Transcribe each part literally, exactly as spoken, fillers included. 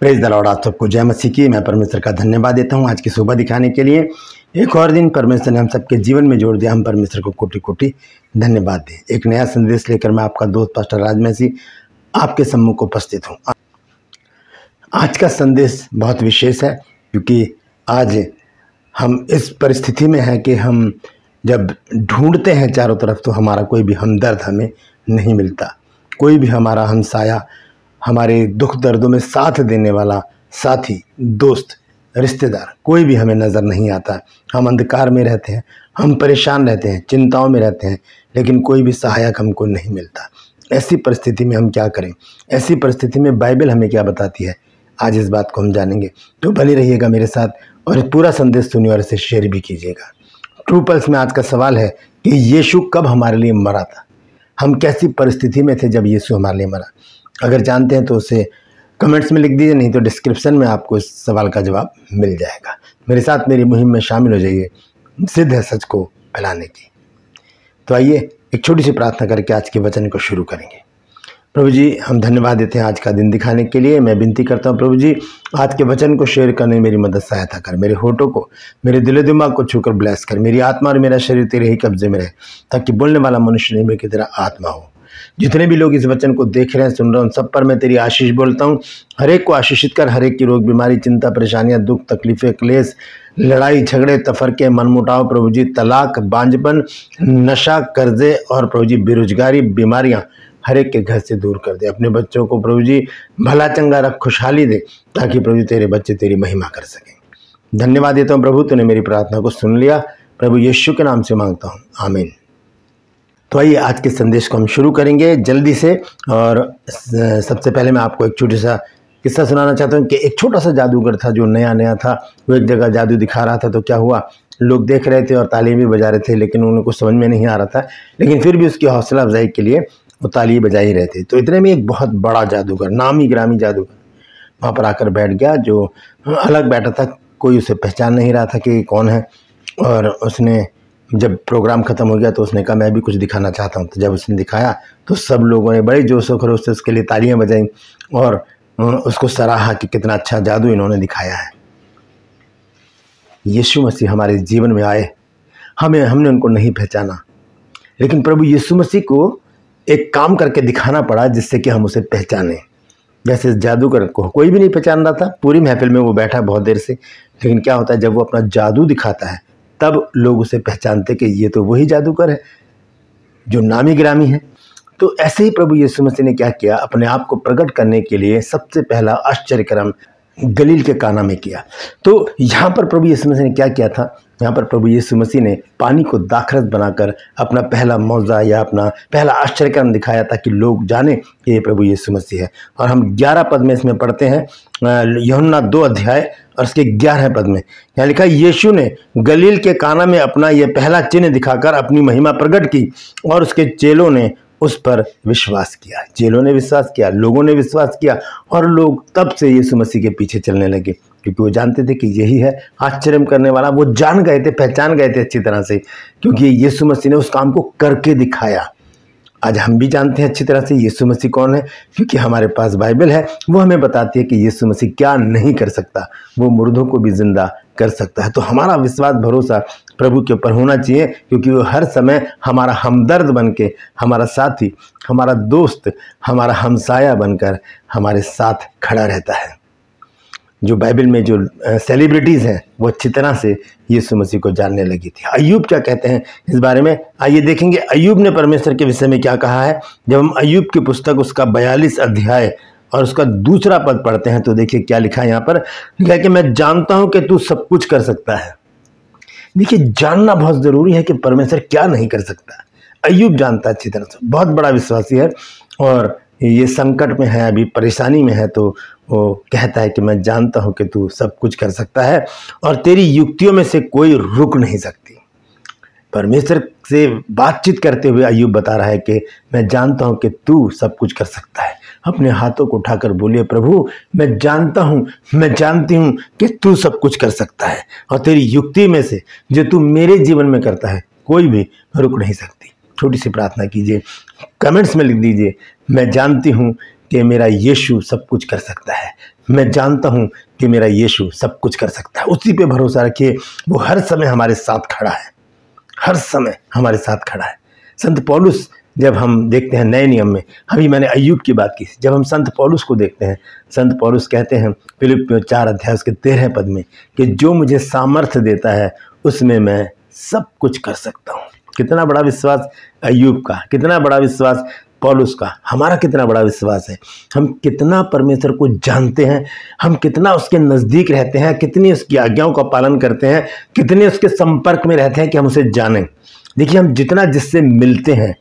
Praise the Lord. आप सबको जय मसीह की। मैं परमेश्वर का धन्यवाद देता हूँ आज की सुबह दिखाने के लिए। एक और दिन परमेश्वर ने हम सबके जीवन में जोड़ दिया। हम परमेश्वर को कोटि कोटि धन्यवाद दें। एक नया संदेश लेकर मैं आपका दोस्त पास्टर राज मैसी आपके सम्मुख उपस्थित हूँ। आज का संदेश बहुत विशेष है क्योंकि आज हम इस परिस्थिति में हैं कि हम जब ढूँढते हैं चारों तरफ तो हमारा कोई भी हमदर्द हमें नहीं मिलता, कोई भी हमारा हमसाया, हमारे दुख दर्दों में साथ देने वाला साथी, दोस्त, रिश्तेदार कोई भी हमें नज़र नहीं आता। हम अंधकार में रहते हैं, हम परेशान रहते हैं, चिंताओं में रहते हैं, लेकिन कोई भी सहायक हमको नहीं मिलता। ऐसी परिस्थिति में हम क्या करें? ऐसी परिस्थिति में बाइबल हमें क्या बताती है, आज इस बात को हम जानेंगे। तो भले रहिएगा मेरे साथ और पूरा संदेश सुनिए और इसे शेयर भी कीजिएगा। ट्रू पल्स में आज का सवाल है कि यीशु कब हमारे लिए मरा था? हम कैसी परिस्थिति में थे जब यीशु हमारे लिए मरा? अगर जानते हैं तो उसे कमेंट्स में लिख दीजिए, नहीं तो डिस्क्रिप्शन में आपको इस सवाल का जवाब मिल जाएगा। मेरे साथ मेरी मुहिम में शामिल हो जाइए, सिद्ध है सच को फैलाने की। तो आइए एक छोटी सी प्रार्थना करके आज के वचन को शुरू करेंगे। प्रभु जी, हम धन्यवाद देते हैं आज का दिन दिखाने के लिए। मैं विनती करता हूँ प्रभु जी, आज के वचन को शेयर करने में मेरी मदद सहायता कर। मेरे होठों को, मेरे दिल दिमाग को छूकर ब्लेस कर। मेरी आत्मा और मेरा शरीर तेरे ही कब्जे में रहे, ताकि बोलने वाला मनुष्य नहीं बल्कि तेरा आत्मा हो। जितने भी लोग इस वचन को देख रहे हैं, सुन रहे हैं, उन सब पर मैं तेरी आशीष बोलता हूँ। हर एक को आशीषित कर। हर एक की रोग, बीमारी, चिंता, परेशानियाँ, दुख, तकलीफें, क्लेश, लड़ाई झगड़े, तफरके, मनमुटाव, प्रभु जी तलाक, बांझपन, नशा, कर्जे और प्रभु जी बेरोजगारी, बीमारियाँ हर एक के घर से दूर कर दे। अपने बच्चों को प्रभु जी भला चंगा रख, खुशहाली दे, ताकि प्रभु जी तेरे बच्चे तेरी महिमा कर सकें। धन्यवाद देता हूँ प्रभु, तूने मेरी प्रार्थना को सुन लिया। प्रभु यीशु के नाम से मांगता हूँ, आमीन। तो आइए आज के संदेश को हम शुरू करेंगे जल्दी से। और सबसे पहले मैं आपको एक छोटा सा किस्सा सुनाना चाहता हूँ कि एक छोटा सा जादूगर था जो नया नया था। वो एक जगह जादू दिखा रहा था, तो क्या हुआ, लोग देख रहे थे और तालियां भी बजा रहे थे, लेकिन उन्हें कुछ समझ में नहीं आ रहा था। लेकिन फिर भी उसकी हौसला अफजाई के लिए वो तालियां बजा ही रहे थे। तो इतने में एक बहुत बड़ा जादूगर, नामी ग्रामी जादूगर वहाँ पर आकर बैठ गया, जो अलग बैठा था। कोई उसे पहचान नहीं रहा था कि कौन है। और उसने जब प्रोग्राम ख़त्म हो गया तो उसने कहा मैं भी कुछ दिखाना चाहता हूँ। तो जब उसने दिखाया तो सब लोगों ने बड़े जोश और खरोश से उसके लिए तालियां बजाईं और उसको सराहा कि कितना अच्छा जादू इन्होंने दिखाया है। यीशु मसीह हमारे जीवन में आए, हमें हमने उनको नहीं पहचाना, लेकिन प्रभु यीशु मसीह को एक काम करके दिखाना पड़ा जिससे कि हम उसे पहचानें। जैसे जादूगर को कोई भी नहीं पहचान रहा था, पूरी महफिल में वो बैठा बहुत देर से, लेकिन क्या होता है जब वो अपना जादू दिखाता है तब लोग उसे पहचानते कि ये तो वही जादूगर है जो नामी ग्रामी है। तो ऐसे ही प्रभु यीशु मसीह ने क्या किया, अपने आप को प्रकट करने के लिए सबसे पहला आश्चर्यक्रम गलील के काना में किया। तो यहाँ पर प्रभु यीशु मसीह ने क्या किया था, यहाँ पर प्रभु यीशु मसीह ने पानी को दाखरस बनाकर अपना पहला मौज़ा या अपना पहला आश्चर्यक्रम दिखाया, ताकि लोग जाने कि ये प्रभु यीशु मसीह है। और हम ग्यारह पद में इसमें पढ़ते हैं, यूहन्ना दो अध्याय और उसके ग्यारह पद में यहाँ लिखा, यीशु ने गलील के काना में अपना यह पहला चिन्ह दिखाकर अपनी महिमा प्रकट की और उसके चेलों ने उस पर विश्वास किया। चेलों ने विश्वास किया, लोगों ने विश्वास किया, और लोग तब से यीशु मसीह के पीछे चलने लगे, क्योंकि वो जानते थे कि यही है आश्चर्य करने वाला। वो जान गए थे, पहचान गए थे अच्छी तरह से, क्योंकि यीशु मसीह ने उस काम को करके दिखाया। आज हम भी जानते हैं अच्छी तरह से यीशु मसीह कौन है, क्योंकि हमारे पास बाइबल है। वो हमें बताती है कि यीशु मसीह क्या नहीं कर सकता, वो मुर्दों को भी जिंदा कर सकता है। तो हमारा विश्वास, भरोसा प्रभु के ऊपर होना चाहिए, क्योंकि वो हर समय हमारा हमदर्द बनके, हमारा साथी, हमारा दोस्त, हमारा हमसाया बनकर हमारे साथ खड़ा रहता है। जो बाइबल में जो सेलिब्रिटीज़ हैं वो अच्छी तरह से यीशु मसीह को जानने लगी थी। अय्यूब क्या कहते हैं इस बारे में, आइए देखेंगे अय्यूब ने परमेश्वर के विषय में क्या कहा है। जब हम अय्यूब की पुस्तक उसका बयालीस अध्याय और उसका दूसरा पद पढ़ते हैं तो देखिए क्या लिखा है यहाँ पर, लिखा है कि मैं जानता हूँ कि तू सब कुछ कर सकता है। देखिए जानना बहुत ज़रूरी है कि परमेश्वर क्या नहीं कर सकता। अय्यूब जानता अच्छी तरह से, बहुत बड़ा विश्वासी है, और ये संकट में है, अभी परेशानी में है, तो वो कहता है कि मैं जानता हूँ कि तू सब कुछ कर सकता है और तेरी युक्तियों में से कोई रुक नहीं सकती। परमेश्वर से बातचीत करते हुए अय्यूब बता रहा है कि मैं जानता हूँ कि तू सब कुछ कर सकता है। अपने हाथों को उठाकर बोलिए, प्रभु मैं जानता हूँ, मैं जानती हूँ कि तू सब कुछ कर सकता है, और तेरी युक्ति में से जो तू मेरे जीवन में करता है कोई भी रुक नहीं सकती। छोटी सी प्रार्थना कीजिए, कमेंट्स में लिख दीजिए, मैं जानती हूँ कि मेरा यीशु सब कुछ कर सकता है, मैं जानता हूँ कि मेरा यीशु सब कुछ कर सकता है। उसी पे भरोसा रखिए, वो हर समय हमारे साथ खड़ा है, हर समय हमारे साथ खड़ा है। संत पौलुस, जब हम देखते हैं नए नियम में, अभी मैंने अय्यूब की बात की, जब हम संत पौलुस को देखते हैं, संत पौलुस कहते हैं फिलिप्पियों चार अध्याय उसके तेरह पद में कि जो मुझे सामर्थ्य देता है उसमें मैं सब कुछ कर सकता हूँ। कितना बड़ा विश्वास अय्यूब का, कितना बड़ा विश्वास पौलुस का, हमारा कितना बड़ा विश्वास है। हम कितना परमेश्वर को जानते हैं, हम कितना उसके नज़दीक रहते हैं, कितनी उसकी आज्ञाओं का पालन करते हैं, कितने उसके संपर्क में रहते हैं कि हम उसे जानें। देखिए, हम जितना जिससे मिलते हैं,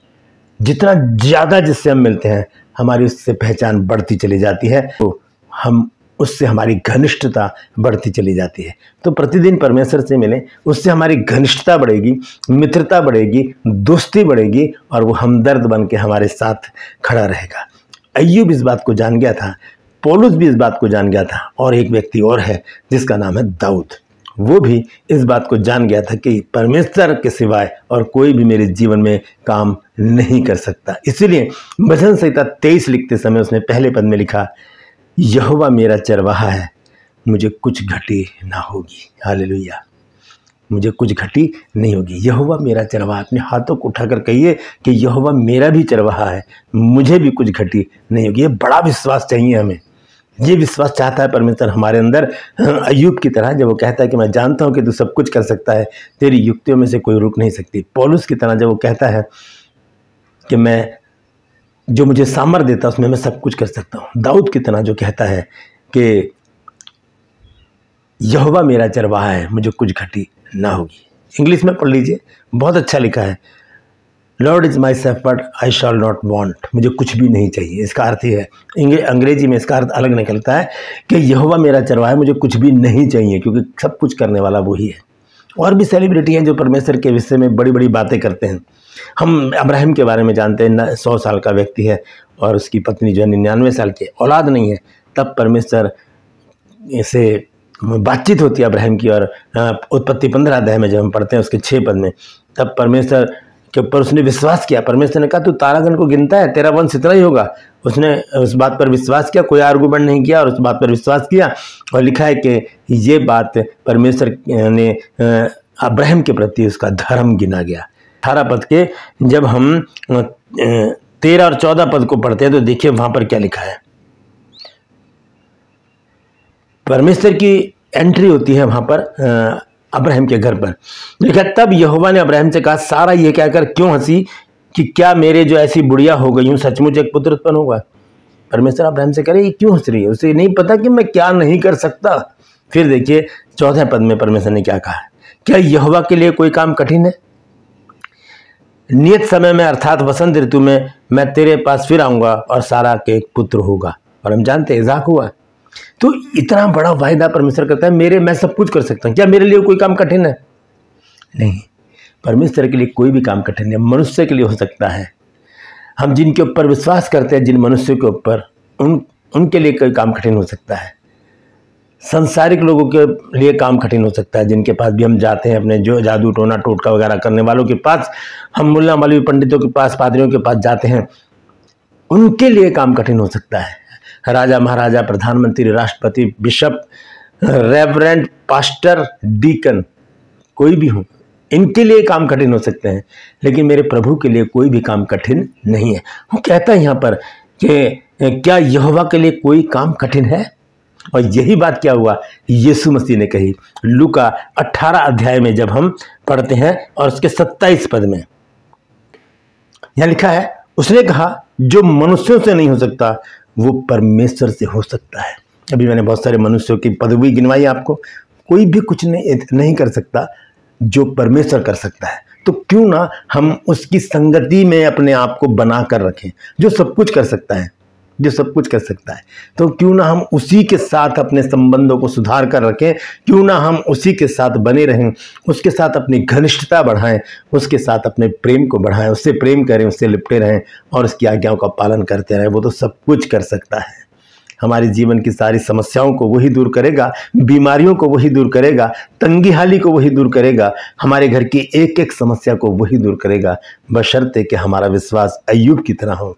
जितना ज़्यादा जिससे हम मिलते हैं, हमारी उससे पहचान बढ़ती चली जाती है, तो हम उससे हमारी घनिष्ठता बढ़ती चली जाती है। तो प्रतिदिन परमेश्वर से मिलें, उससे हमारी घनिष्ठता बढ़ेगी, मित्रता बढ़ेगी, दोस्ती बढ़ेगी और वो हमदर्द बन के हमारे साथ खड़ा रहेगा। अय्यूब इस बात को जान गया था, पौलुस भी इस बात को जान गया था, और एक व्यक्ति और है जिसका नाम है दाऊद, वो भी इस बात को जान गया था कि परमेश्वर के सिवाय और कोई भी मेरे जीवन में काम नहीं कर सकता। इसीलिए भजन संहिता तेईस लिखते समय उसने पहले पद में लिखा, यहोवा मेरा चरवाहा है, मुझे कुछ घटी ना होगी। हालेलुया, मुझे कुछ घटी नहीं होगी। यहोवा मेरा चरवाहा, अपने हाथों को उठाकर कहिए कि यहोवा मेरा भी चरवाहा है, मुझे भी कुछ घटी नहीं होगी। ये बड़ा विश्वास चाहिए हमें, ये विश्वास चाहता है परमेश्वर हमारे अंदर। अय्यूब की तरह जब वो कहता है कि मैं जानता हूँ कि तू सब कुछ कर सकता है, तेरी युक्तियों में से कोई रुक नहीं सकती। पौलुस की तरह जब वो कहता है कि मैं जो मुझे सामर्थ्य देता है उसमें मैं सब कुछ कर सकता हूँ। दाऊद की तरह जो कहता है कि यहोवा मेरा चरवाहा है, मुझे कुछ घटी ना होगी। इंग्लिश में पढ़ लीजिए, बहुत अच्छा लिखा है, Lord is my shepherd, I shall not want, मुझे कुछ भी नहीं चाहिए। इसका अर्थ ही है, अंग्रेजी में इसका अर्थ अलग निकलता है कि यहोवा मेरा चरवाहा है, मुझे कुछ भी नहीं चाहिए, क्योंकि सब कुछ करने वाला वही है। और भी सेलिब्रिटी हैं जो परमेश्वर के विषय में बड़ी बड़ी बातें करते हैं। हम अब्राहम के बारे में जानते हैं, न सौ साल का व्यक्ति है और उसकी पत्नी जो है निन्यानवे साल की, औलाद नहीं है, तब परमेश्वर से बातचीत होती है अब्राहम की। और उत्पत्ति पंद्रह अध्याय में जब हम पढ़ते हैं उसके छः पद में, तब परमेश्वर के ऊपर उसने विश्वास किया। परमेश्वर ने कहा, तू तारागण को गिनता है, तेरा वंश इतना ही होगा। उसने उस बात पर विश्वास किया, कोई आर्गूमेंट नहीं किया और उस बात पर विश्वास किया। और लिखा है कि ये बात परमेश्वर ने अब्राहम के प्रति उसका धर्म गिना गया। अठारह पद के जब हम तेरह और चौदह पद को पढ़ते हैं तो देखिए वहां पर क्या लिखा है। परमेश्वर की एंट्री होती है वहां पर अब्राहम के घर पर। लिखा, तब यहोवा ने अब्राहम से कहा, सारा ये कहकर क्यों हंसी कि क्या मेरे जो ऐसी बुढ़िया हो गई हूँ, सचमुच एक पुत्र उत्पन्न होगा। परमेश्वर अब्राहम से कह रहे, ये क्यों हंस रही है, उसे नहीं पता कि मैं क्या नहीं कर सकता। फिर देखिए चौथे पद में परमेश्वर ने क्या कहा, क्या यहोवा के लिए कोई काम कठिन है। नियत समय में अर्थात वसंत ऋतु में मैं तेरे पास फिर आऊँगा और सारा के एक पुत्र होगा। और हम जानते हैं इज़ाक हुआ। तो इतना बड़ा वायदा परमेश्वर करता है, मेरे मैं सब कुछ कर सकता हूँ, क्या मेरे लिए कोई काम कठिन है। नहीं, परमेश्वर के लिए कोई भी काम कठिन नहीं, मनुष्य के लिए हो सकता है। हम जिनके ऊपर विश्वास करते हैं, जिन मनुष्य के ऊपर, उन उनके लिए कोई काम कठिन हो सकता है। संसारिक लोगों के लिए काम कठिन हो सकता है, जिनके पास भी हम जाते हैं, अपने जो जादू टोना टोटका वगैरह करने वालों के पास, हम मुल्ला मौलवी पंडितों के पास, पादरियों के पास जाते हैं, उनके लिए काम कठिन हो सकता है। राजा महाराजा, प्रधानमंत्री, राष्ट्रपति, बिशप, रेवरेंड, पास्टर, डीकन, कोई भी हो, इनके लिए काम कठिन हो सकते हैं, लेकिन मेरे प्रभु के लिए कोई भी काम कठिन नहीं है। वो कहता है यहाँ पर कि क्या यहोवा के लिए कोई काम कठिन है। और यही बात क्या हुआ, यीशु मसीह ने कही। लूका अठारह अध्याय में जब हम पढ़ते हैं और उसके सत्ताईस पद में यहाँ लिखा है, उसने कहा, जो मनुष्यों से नहीं हो सकता वो परमेश्वर से हो सकता है। अभी मैंने बहुत सारे मनुष्यों की पदवी गिनवाई आपको, कोई भी कुछ नहीं नहीं कर सकता जो परमेश्वर कर सकता है। तो क्यों ना हम उसकी संगति में अपने आप को बना कर रखें, जो सब कुछ कर सकता है, जो सब कुछ कर सकता है। तो क्यों ना हम उसी के साथ अपने संबंधों को सुधार कर रखें, क्यों ना हम उसी के साथ बने रहें, उसके साथ अपनी घनिष्ठता बढ़ाएं, उसके साथ अपने प्रेम को बढ़ाएं, उससे प्रेम करें, उससे लिपटे रहें और उसकी आज्ञाओं का पालन करते रहें। वो तो सब कुछ कर सकता है। हमारे जीवन की सारी समस्याओं को वही दूर करेगा, बीमारियों को वही दूर करेगा, तंगी हाली को वही दूर करेगा, हमारे घर की एक एक समस्या को वही दूर करेगा, बशर्ते कि हमारा विश्वास अय्यूब की तरह हो,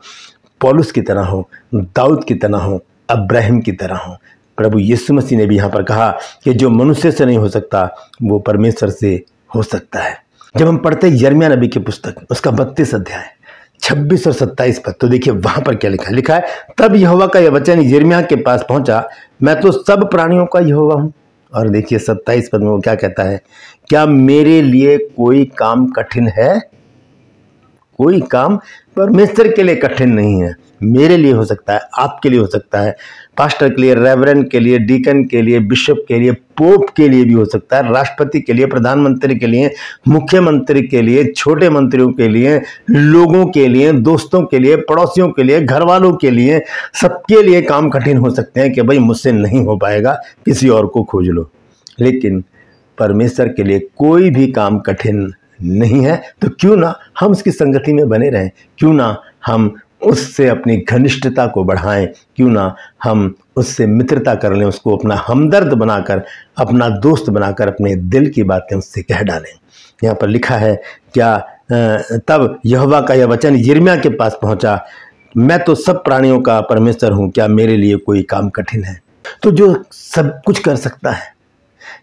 पौलुस की तरह हो, दाऊद की तरह हो, अब्राहम की तरह हो। प्रभु यीशु मसीह ने भी यहाँ पर कहा कि जो मनुष्य से नहीं हो सकता वो परमेश्वर से हो सकता है। जब हम पढ़ते हैं यिर्मयाह नबी की पुस्तक उसका बत्तीस अध्याय छब्बीस और सत्ताईस पद, तो देखिए वहाँ पर क्या लिखा है। लिखा है, तब यहोवा का यह वचन यिर्मयाह के पास पहुँचा, मैं तो सब प्राणियों का यहोवा हूँ। और देखिए सत्ताईस पद में वो क्या कहता है, क्या मेरे लिए कोई काम कठिन है? कोई काम परमेश्वर के लिए कठिन नहीं है। मेरे लिए हो सकता है, आपके लिए हो सकता है, पास्टर के लिए, रेवरेंड के लिए, डीकन के लिए, बिशप के लिए, पोप के लिए भी हो सकता है, राष्ट्रपति के लिए, प्रधानमंत्री के लिए, मुख्यमंत्री के लिए, छोटे मंत्रियों के लिए, लोगों के लिए, दोस्तों के लिए, पड़ोसियों के लिए, घर वालों के लिए, सबके लिए काम कठिन हो सकते हैं कि भाई मुझसे नहीं हो पाएगा, किसी और को खोज लो। लेकिन परमेश्वर के लिए कोई भी काम कठिन नहीं है। तो क्यों ना हम उसकी संगति में बने रहें, क्यों ना हम उससे अपनी घनिष्ठता को बढ़ाएं, क्यों ना हम उससे मित्रता कर लें, उसको अपना हमदर्द बनाकर, अपना दोस्त बनाकर अपने दिल की बातें उससे कह डालें। यहाँ पर लिखा है, क्या तब यहोवा का यह वचन यिर्मयाह के पास पहुँचा, मैं तो सब प्राणियों का परमेश्वर हूँ, क्या मेरे लिए कोई काम कठिन है? तो जो सब कुछ कर सकता है,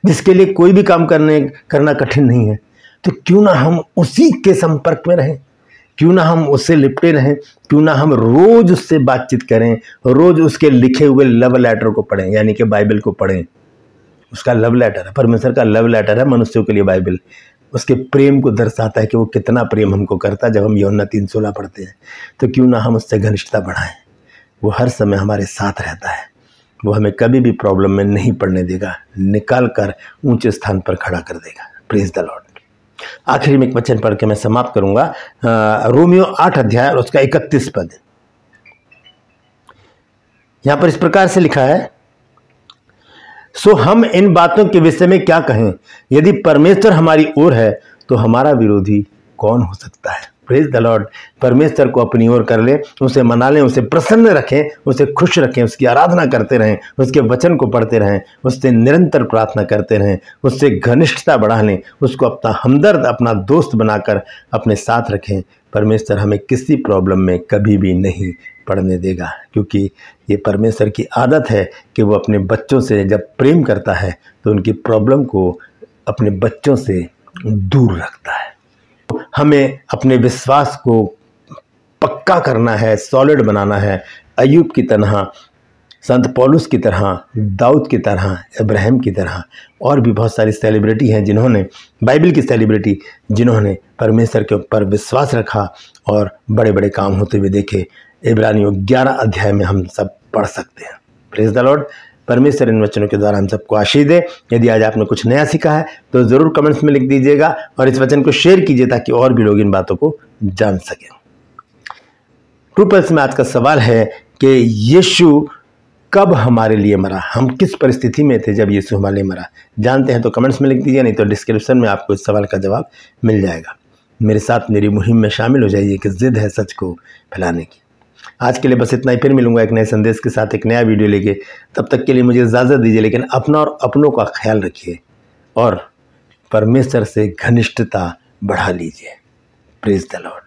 जिसके लिए कोई भी काम करने करना कठिन नहीं है, तो क्यों ना हम उसी के संपर्क में रहें, क्यों ना हम उससे लिपटे रहें, क्यों ना हम रोज़ उससे बातचीत करें, रोज़ उसके लिखे हुए लव लेटर को पढ़ें, यानी कि बाइबल को पढ़ें। उसका लव लेटर है, परमेश्वर का लव लेटर है मनुष्यों के लिए बाइबल। उसके प्रेम को दर्शाता है कि वो कितना प्रेम हमको करता है जब हम यूहन्ना तीन सोलह पढ़ते हैं। तो क्यों ना हम उससे घनिष्ठता बढ़ाएँ। वो हर समय हमारे साथ रहता है, वो हमें कभी भी प्रॉब्लम में नहीं पड़ने देगा, निकाल कर ऊँचे स्थान पर खड़ा कर देगा। Praise the Lord. आखिरी में एक वचन पढ़ के मैं समाप्त करूंगा, रोमियो आठ अध्याय और उसका इकतीस पद। यहां पर इस प्रकार से लिखा है, सो हम इन बातों के विषय में क्या कहें? यदि परमेश्वर हमारी ओर है तो हमारा विरोधी कौन हो सकता है? Praise the Lord. परमेश्वर को अपनी ओर कर ले, उसे मना लें, उसे प्रसन्न रखें, उसे खुश रखें, उसकी आराधना करते रहें, उसके वचन को पढ़ते रहें, उससे निरंतर प्रार्थना करते रहें, उससे घनिष्ठता बढ़ा लें, उसको अपना हमदर्द, अपना दोस्त बनाकर अपने साथ रखें। परमेश्वर हमें किसी प्रॉब्लम में कभी भी नहीं पढ़ने देगा, क्योंकि ये परमेश्वर की आदत है कि वो अपने बच्चों से जब प्रेम करता है तो उनकी प्रॉब्लम को अपने बच्चों से दूर रखता है। हमें अपने विश्वास को पक्का करना है, सॉलिड बनाना है, अय्यूब की तरह, संत पौलुस की तरह, दाऊद की तरह, अब्राहम की तरह, और भी बहुत सारी सेलिब्रिटी हैं जिन्होंने बाइबल की सेलिब्रिटी जिन्होंने परमेश्वर के ऊपर विश्वास रखा और बड़े बड़े काम होते हुए देखे। इब्रानियों ग्यारह अध्याय में हम सब पढ़ सकते हैं। Praise the Lord. परमेश्वर इन वचनों के द्वारा हम सबको आशीष दे। यदि आज आपने कुछ नया सीखा है तो ज़रूर कमेंट्स में लिख दीजिएगा और इस वचन को शेयर कीजिए ताकि और भी लोग इन बातों को जान सकें। ट्रू पल्स में आज का सवाल है कि यीशु कब हमारे लिए मरा? हम किस परिस्थिति में थे जब यीशु हमारे लिए मरा? जानते हैं तो कमेंट्स में लिख दीजिए, नहीं तो डिस्क्रिप्शन में आपको इस सवाल का जवाब मिल जाएगा। मेरे साथ मेरी मुहिम में शामिल हो जाइए कि जिद है सच को फैलाने की। आज के लिए बस इतना ही, फिर मिलूंगा एक नए संदेश के साथ, एक नया वीडियो लेके। तब तक के लिए मुझे इजाज़त दीजिए, लेकिन अपना और अपनों का ख्याल रखिए और परमेश्वर से घनिष्ठता बढ़ा लीजिए। Praise the Lord.